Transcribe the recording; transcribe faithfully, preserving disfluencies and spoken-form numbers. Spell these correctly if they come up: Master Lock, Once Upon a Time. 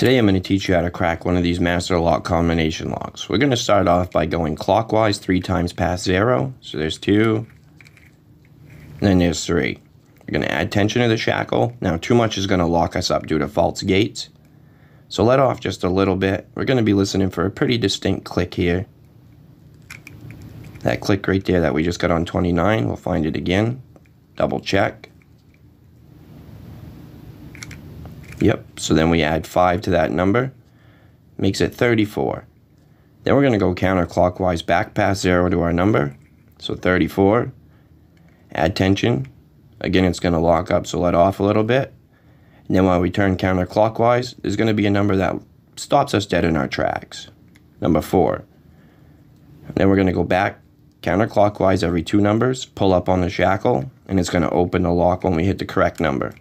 Today I'm going to teach you how to crack one of these Master Lock combination locks. We're going to start off by going clockwise three times past zero. So there's two, and then there's three. We're going to add tension to the shackle. Now too much is going to lock us up due to false gates. So let off just a little bit. We're going to be listening for a pretty distinct click here. That click right there that we just got on twenty-nine, we'll find it again. Double check. Yep, so then we add five to that number, makes it thirty-four. Then we're going to go counterclockwise back past zero to our number, so thirty-four. Add tension. Again, it's going to lock up, so let off a little bit. And then while we turn counterclockwise, there's going to be a number that stops us dead in our tracks, number four. And then we're going to go back counterclockwise every two numbers, pull up on the shackle, and it's going to open the lock when we hit the correct number.